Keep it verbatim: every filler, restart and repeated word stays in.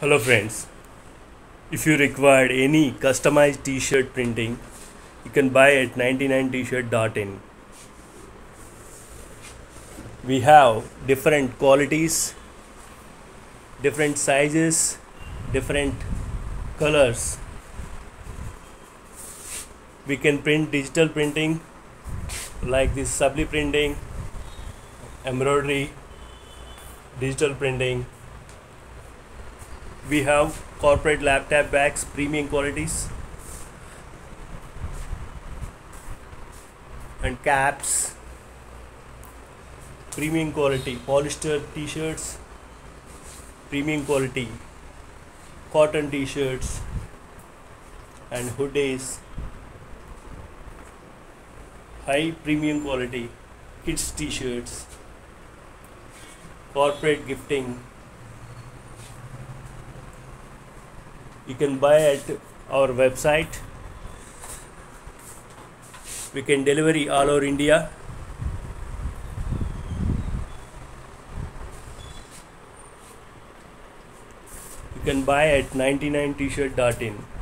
Hello friends, if you require any customized t-shirt printing, you can buy at ninety-nine t shirt dot in. We have different qualities, different sizes, different colors. We can print digital printing like this, subli printing, embroidery, digital printing. We have corporate laptop bags, premium qualities, and caps, premium quality, polyester t-shirts, premium quality, cotton t-shirts and hoodies, high premium quality, kids t-shirts, corporate gifting. You can buy at our website. We can deliver all over India. You can buy at ninety-nine t shirt dot in.